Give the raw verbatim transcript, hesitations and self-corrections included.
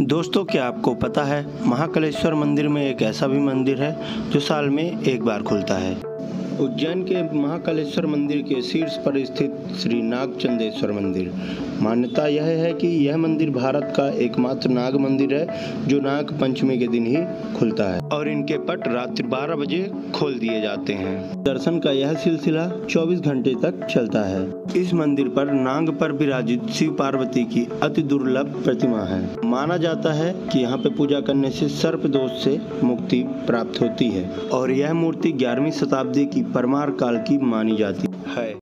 दोस्तों, क्या आपको पता है महाकालेश्वर मंदिर में एक ऐसा भी मंदिर है जो साल में एक बार खुलता है। उज्जैन के महाकालेश्वर मंदिर के शीर्ष पर स्थित श्री नागचंद्रेश्वर मंदिर, मान्यता यह है कि यह मंदिर भारत का एकमात्र नाग मंदिर है जो नाग पंचमी के दिन ही खुलता है और इनके पट रात्रि बारह बजे खोल दिए जाते हैं। दर्शन का यह सिलसिला चौबीस घंटे तक चलता है। इस मंदिर पर नाग पर विराजित शिव पार्वती की अति दुर्लभ प्रतिमा है। माना जाता है कि यहाँ पे पूजा करने से सर्प दोष से मुक्ति प्राप्त होती है और यह मूर्ति ग्यारहवीं शताब्दी की परमार काल की मानी जाती है।